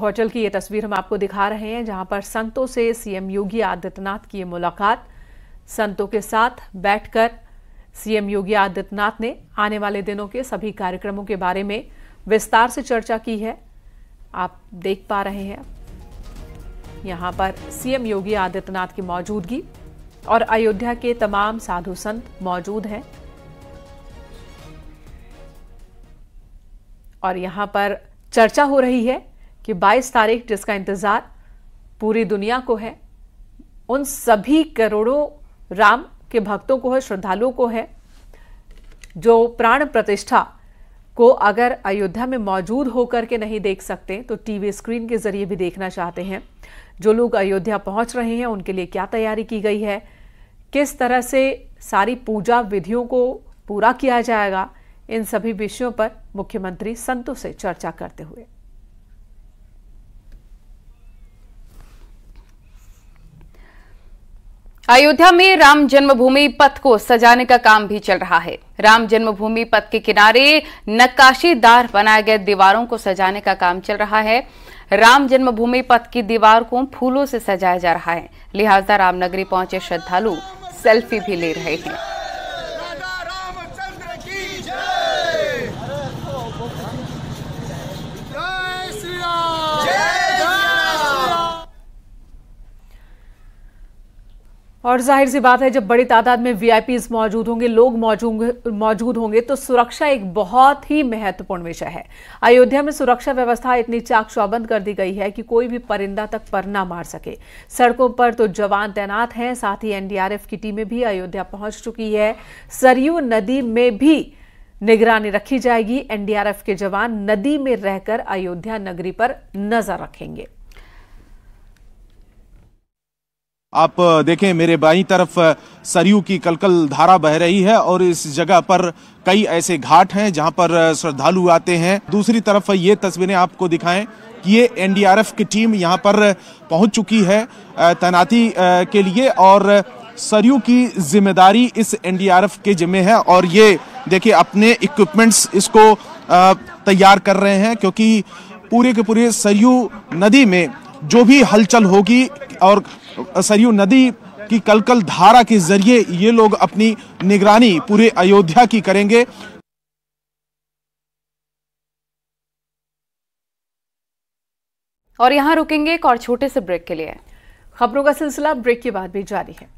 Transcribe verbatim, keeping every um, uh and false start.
Hotel की ये तस्वीर हम आपको दिखा रहे हैं जहां पर संतों से सीएम योगी आदित्यनाथ की ये मुलाकात। संतों के साथ बैठकर सीएम योगी आदित्यनाथ ने आने वाले दिनों के सभी कार्यक्रमों के बारे में विस्तार से चर्चा की है। आप देख पा रहे हैं यहां पर सीएम योगी आदित्यनाथ की मौजूदगी और अयोध्या के तमाम साधु संत मौजूद हैं और यहां पर चर्चा हो रही है कि बाईस तारीख जिसका इंतजार पूरी दुनिया को है, उन सभी करोड़ों राम के भक्तों को है, श्रद्धालुओं को है, जो प्राण प्रतिष्ठा को अगर अयोध्या में मौजूद होकर के नहीं देख सकते तो टीवी स्क्रीन के जरिए भी देखना चाहते हैं। जो लोग अयोध्या पहुंच रहे हैं उनके लिए क्या तैयारी की गई है, किस तरह से सारी पूजा विधियों को पूरा किया जाएगा, इन सभी विषयों पर मुख्यमंत्री संतों से चर्चा करते हुए। अयोध्या में राम जन्मभूमि पथ को सजाने का काम भी चल रहा है। राम जन्मभूमि पथ के किनारे नक्काशीदार बनाए गए दीवारों को सजाने का काम चल रहा है। राम जन्मभूमि पथ की दीवार को फूलों से सजाया जा रहा है, लिहाजा रामनगरी पहुंचे श्रद्धालु सेल्फी भी ले रहे हैं। और जाहिर सी बात है जब बड़ी तादाद में वीआईपीज मौजूद होंगे, लोग मौजूद मौजूद होंगे तो सुरक्षा एक बहुत ही महत्वपूर्ण विषय है। अयोध्या में सुरक्षा व्यवस्था इतनी चाक चौबंद कर दी गई है कि कोई भी परिंदा तक पर ना मार सके। सड़कों पर तो जवान तैनात हैं, साथ ही एनडीआरएफ की टीमें भी अयोध्या पहुंच चुकी है। सरयू नदी में भी निगरानी रखी जाएगी। एनडीआरएफ के जवान नदी में रहकर अयोध्या नगरी पर नजर रखेंगे। आप देखें मेरे बाईं तरफ सरयू की कलकल धारा बह रही है और इस जगह पर कई ऐसे घाट हैं जहां पर श्रद्धालु आते हैं। दूसरी तरफ ये तस्वीरें आपको दिखाएं कि ये एनडीआरएफ की टीम यहां पर पहुंच चुकी है तैनाती के लिए और सरयू की जिम्मेदारी इस एनडीआरएफ के जिम्मे है और ये देखिए अपने इक्विपमेंट्स इसको तैयार कर रहे हैं क्योंकि पूरे के पूरे सरयू नदी में जो भी हलचल होगी और सरयू नदी की कलकल धारा के जरिए ये लोग अपनी निगरानी पूरे अयोध्या की करेंगे। और यहां रुकेंगे एक और छोटे से ब्रेक के लिए। खबरों का सिलसिला ब्रेक के बाद भी जारी है।